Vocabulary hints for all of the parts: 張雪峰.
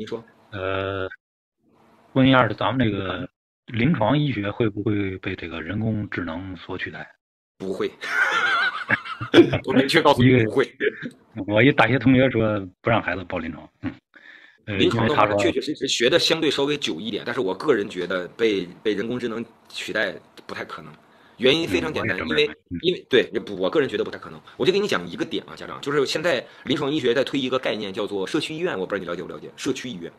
你说，问一下，咱们这个临床医学会不会被这个人工智能所取代？不会。我明确告诉你不会。我一大学同学说不让孩子报临床，临床的话确确实实学的相对稍微久一点，但是我个人觉得被人工智能取代不太可能。原因非常简单，因为对，我个人觉得不太可能。我就给你讲一个点啊，家长，就是现在临床医学在推一个概念叫做社区医院，我不知道你了解不了解？社区医院，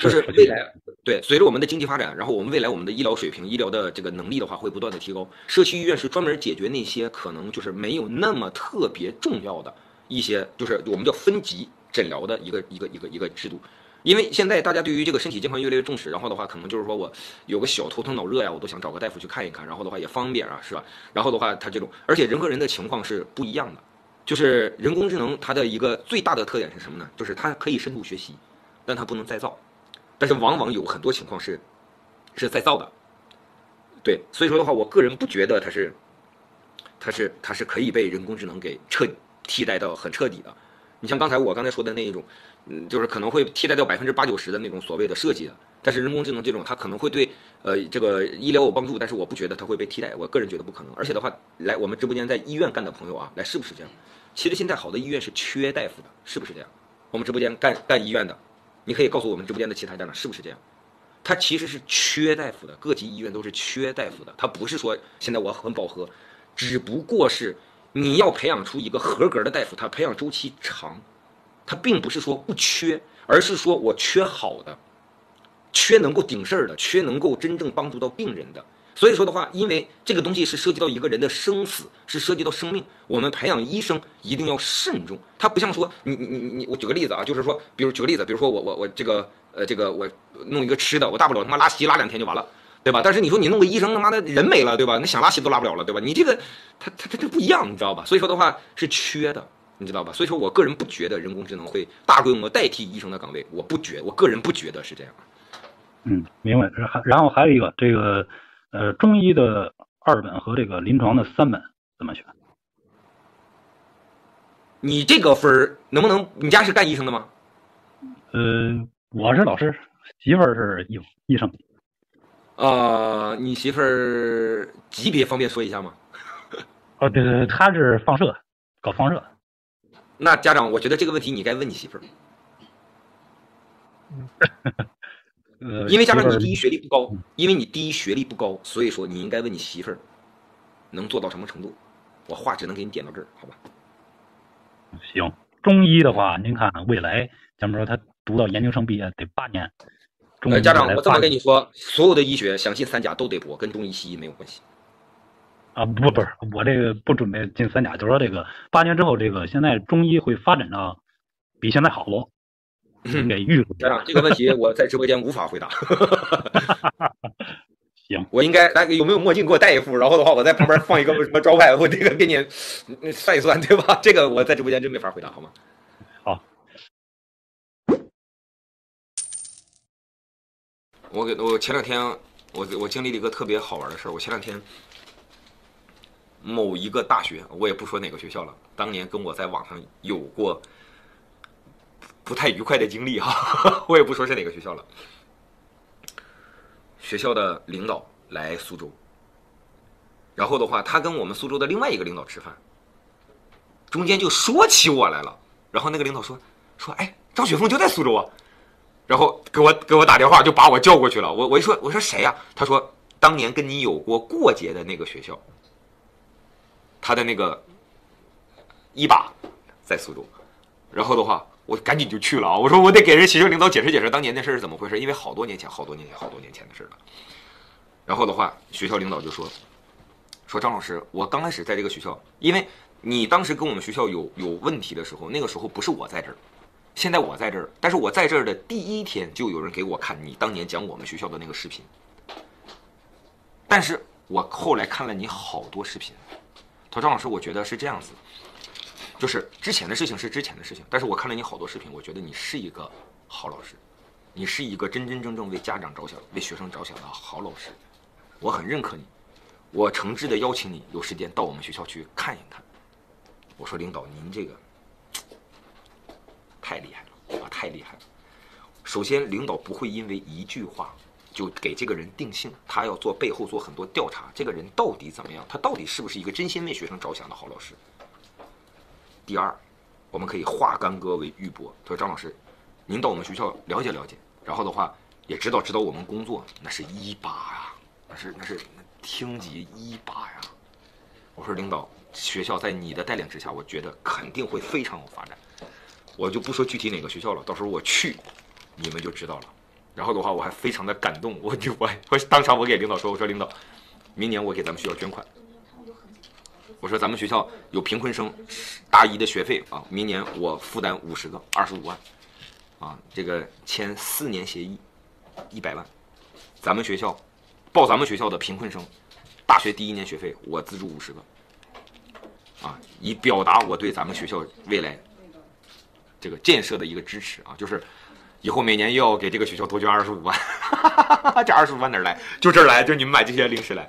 就是未来对，随着我们的经济发展，然后我们未来我们的医疗水平、医疗的这个能力的话，会不断的提高。社区医院是专门解决那些可能就是没有那么特别重要的一些，就是我们叫分级诊疗的一个制度。因为现在大家对于这个身体健康越来越重视，然后的话可能就是说我有个小头疼脑热呀，我都想找个大夫去看一看，然后的话也方便啊，是吧？然后的话他这种，而且人和人的情况是不一样的，就是人工智能它的一个最大的特点是什么呢？就是它可以深度学习，但它不能再造，但是往往有很多情况是再造的，对，所以说的话，我个人不觉得它是可以被人工智能给替代到很彻底的。你像我刚才说的那一种，就是可能会替代掉80-90%的那种所谓的设计的，但是人工智能这种它可能会对这个医疗有帮助，但是我不觉得它会被替代，我个人觉得不可能。而且的话，来我们直播间在医院干的朋友啊，来是不是这样？其实现在好的医院是缺大夫的，是不是这样？我们直播间干医院的，你可以告诉我们直播间的其他家长是不是这样？它其实是缺大夫的，各级医院都是缺大夫的，它不是说现在我很饱和，只不过是你要培养出一个合格的大夫，他培养周期长，他并不是说不缺，而是说我缺好的，缺能够顶事儿的，缺能够真正帮助到病人的。所以说的话，因为这个东西是涉及到一个人的生死，是涉及到生命，我们培养医生一定要慎重。他不像说你，我举个例子啊，就是说，比如说我这个我弄一个吃的，我大不了他妈拉稀拉2天就完了。对吧？但是你说你弄个医生，他妈的人没了，对吧？那想拉稀都拉不了了，对吧？你这个，他不一样，你知道吧？所以说的话是缺的，你知道吧？所以说我个人不觉得人工智能会大规模代替医生的岗位，我个人不觉得是这样。明白。然后还有一个这个，中医的2本和这个临床的3本怎么选？你这个分儿能不能？你家是干医生的吗？我是老师，媳妇儿是医生。你媳妇儿级别方便说一下吗？哦，对，她是搞放射。那家长，我觉得这个问题你该问你媳妇儿。因为家长你第一学历不高，所以说你应该问你媳妇儿能做到什么程度。我话只能给你点到这儿，好吧？行，中医的话，您看未来，咱们说他读到研究生毕业得8年。家长，我这么跟你说，所有的医学想进3甲都得博，跟中医西医没有关系。啊，不是，我这个不准备进3甲，就说这个8年之后，这个现在中医会发展到比现在好喽。给预估。家长，这个问题我在直播间无法回答。行，我应该来，有没有墨镜给我戴一副？然后的话，我在旁边放一个什么招牌，我这个给你算一算，对吧？这个我在直播间真没法回答，好吗？好。我前两天我经历了一个特别好玩的事儿。我前两天某一个大学，我也不说哪个学校了，当年跟我在网上有过不太愉快的经历哈，我也不说是哪个学校了。学校的领导来苏州，然后的话，他跟我们苏州的另外一个领导吃饭，中间就说起我来了。然后那个领导说，哎，张雪峰就在苏州啊。然后给我打电话，就把我叫过去了。我一说，我说谁呀？他说当年跟你有过节的那个学校，他的那个1把在苏州。然后的话，我赶紧就去了啊！我说我得给人学校领导解释解释当年那事是怎么回事，因为好多年前的事了。然后的话，学校领导就说张老师，我刚开始在这个学校，因为你当时跟我们学校有问题的时候，那个时候不是我在这儿。现在我在这儿，但是我在这儿的第1天就有人给我看你当年讲我们学校的那个视频，但是我后来看了你好多视频。他说张老师，我觉得是这样子，就是之前的事情是之前的事情，但是我看了你好多视频，我觉得你是一个好老师，你是一个真正为家长着想、为学生着想的好老师，我很认可你，我诚挚的邀请你有时间到我们学校去看一看。我说领导，您这个太厉害了，我太厉害了。首先，领导不会因为一句话就给这个人定性，他要做背后做很多调查，这个人到底怎么样？他到底是不是一个真心为学生着想的好老师？第二，我们可以化干戈为玉帛。他说：“张老师，您到我们学校了解了解，然后的话也指导指导我们工作，那是18啊，那是厅级18呀。”我说：“领导，学校在你的带领之下，我觉得肯定会非常有发展。我就不说具体哪个学校了，到时候我去，你们就知道了。”然后的话，我还非常的感动，我当场我给领导说，我说领导，明年我给咱们学校捐款，我说咱们学校有贫困生大一的学费啊，明年我负担50个，25万，啊，这个签4年协议，100万，咱们学校报咱们学校的贫困生大学第一年学费我资助50个，啊，以表达我对咱们学校未来这个建设的一个支持啊，就是。以后每年又要给这个学校多捐25万，这25万哪儿来？就这儿来，就你们买这些零食来。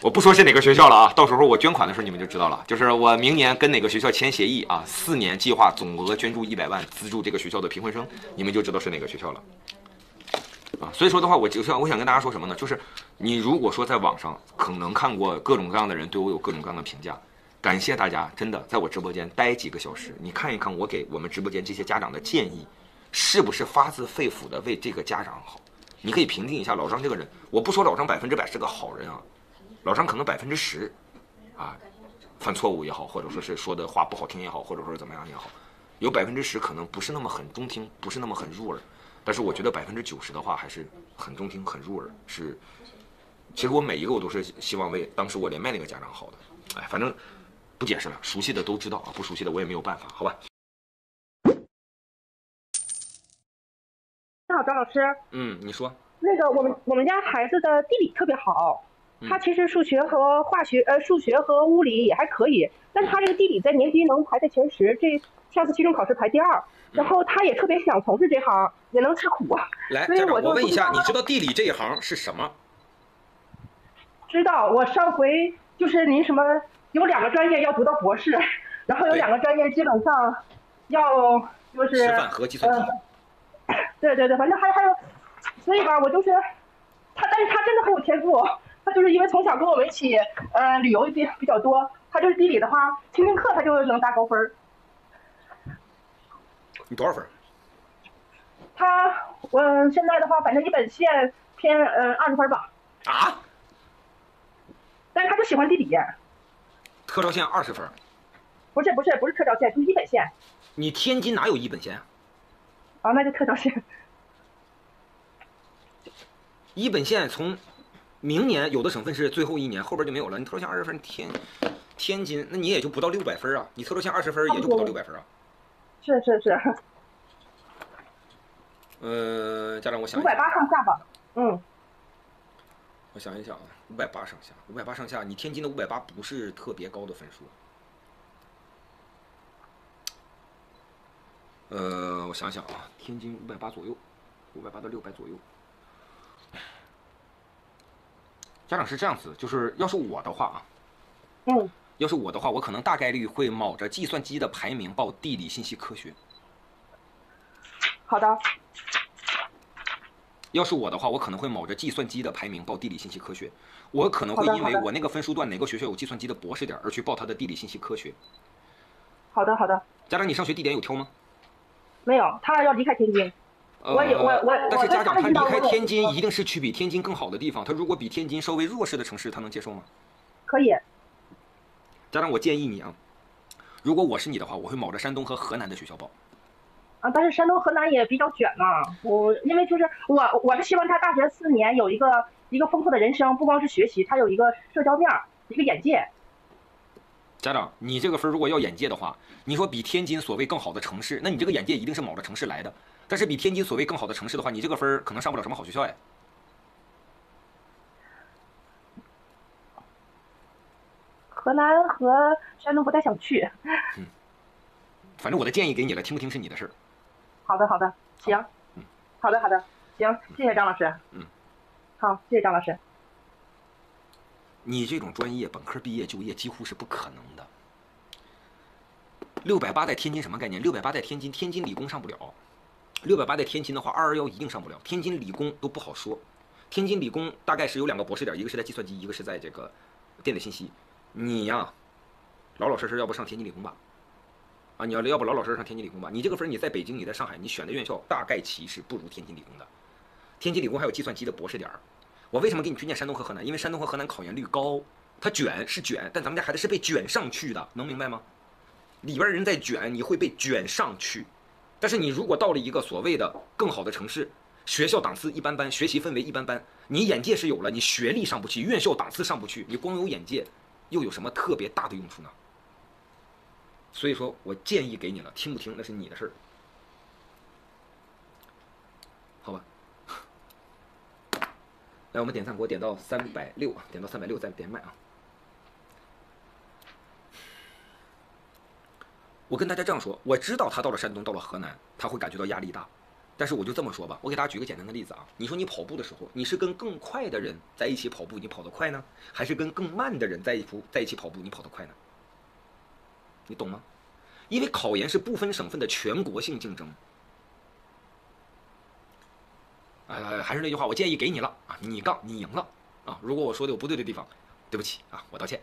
我不说是哪个学校了啊，到时候我捐款的时候你们就知道了。就是我明年跟哪个学校签协议啊，4年计划总额捐助100万，资助这个学校的贫困生，你们就知道是哪个学校了。啊，所以说的话，我想跟大家说什么呢？就是你如果说在网上可能看过各种各样的人对我有各种各样的评价。感谢大家，真的在我直播间待几个小时，你看一看我给我们直播间这些家长的建议，是不是发自肺腑的为这个家长好？你可以评定一下老张这个人，我不说老张100%是个好人啊，老张可能10%，啊，犯错误也好，或者说是说的话不好听也好，或者说怎么样也好，有10%可能不是那么很中听，不是那么很入耳，但是我觉得90%的话还是很中听、很入耳。是，其实我每一个我都是希望为当时我连麦那个家长好的，哎，反正。不解释了，熟悉的都知道啊，不熟悉的我也没有办法，好吧？你好，张老师。嗯，你说。那个我们家孩子的地理特别好，他其实数学和化学，数学和物理也还可以，但他这个地理在年级能排在前10，这上次期中考试排第2，然后他也特别想从事这行，也能吃苦啊。来，所以我问一下，你知道地理这一行是什么？知道，我上回就是您什么。有2个专业要读到博士，然后有2个专业基本上要就是师范和计算机。对对对，反正还有，所以吧，我就是他，但是他真的很有天赋，他就是因为从小跟我们一起旅游比较多，他就是地理的话，听听课他就能拿高分。你多少分？他我现在的话，反正一本线偏20分吧。啊？但是他就喜欢地理。特招线20分，不是特招线，是一本线。你天津哪有一本线啊？啊，那就特招线。一本线从明年有的省份是最后1年，后边就没有了。你特招线20分，天津那你也就不到600分啊，你特招线20分也就不到600分啊。是。家长，我想580上下吧，嗯。我想一想啊，580上下，你天津的580不是特别高的分数。我想想啊，天津580左右，580到600左右。家长是这样子，就是要是我的话啊，要是我的话，我可能大概率会卯着计算机的排名报地理信息科学。好的。要是我的话，我可能会卯着计算机的排名报地理信息科学。我可能会因为我那个分数段哪个学校有计算机的博士点而去报他的地理信息科学。好的。家长，你上学地点有挑吗？没有，他要离开天津。但是家长他离开天津一定是去比天津更好的地方。他如果比天津稍微弱势的城市，他能接受吗？可以。家长，我建议你啊，如果我是你的话，我会卯着山东和河南的学校报。啊，但是山东河南也比较卷嘛。我因为就是我是希望他大学4年有一个丰富的人生，不光是学习，他有一个社交面，一个眼界。家长，你这个分如果要眼界的话，你说比天津所谓更好的城市，那你这个眼界一定是卯着城市来的。但是比天津所谓更好的城市的话，你这个分可能上不了什么好学校哎。河南和山东不太想去。嗯，反正我的建议给你了，听不听是你的事儿。好的，行，嗯，好的，行，谢谢张老师，嗯，好，谢谢张老师。你这种专业本科毕业就业几乎是不可能的。680在天津什么概念？680在天津，天津理工上不了， 680在天津的话，221一定上不了。天津理工都不好说，天津理工大概是有2个博士点，一个是在计算机，一个是在这个电子信息。你呀，老老实实要不上天津理工吧，啊，你要不老老实实上天津理工吧。你这个分你在北京，你在上海，你选的院校大概其是不如天津理工的。天津理工还有计算机的博士点。我为什么给你推荐山东和河南？因为山东和河南考研率高，它卷是卷，但咱们家孩子是被卷上去的，能明白吗？里边人在卷，你会被卷上去。但是你如果到了一个所谓的更好的城市，学校档次一般般，学习氛围一般般，你眼界是有了，你学历上不去，院校档次上不去，你光有眼界，又有什么特别大的用处呢？所以说我建议给你了，听不听那是你的事儿，好吧？来，我们点赞，给我点到360啊，点到360再点麦啊！我跟大家这样说，我知道他到了山东，到了河南，他会感觉到压力大。但是我就这么说吧，我给大家举个简单的例子啊。你说你跑步的时候，你是跟更快的人在一起跑步，你跑得快呢，还是跟更慢的人在一起跑步，你跑得快呢？你懂吗？因为考研是不分省份的全国性竞争。还是那句话，我建议给你了啊，你赢了啊。如果我说的有不对的地方，对不起啊，我道歉。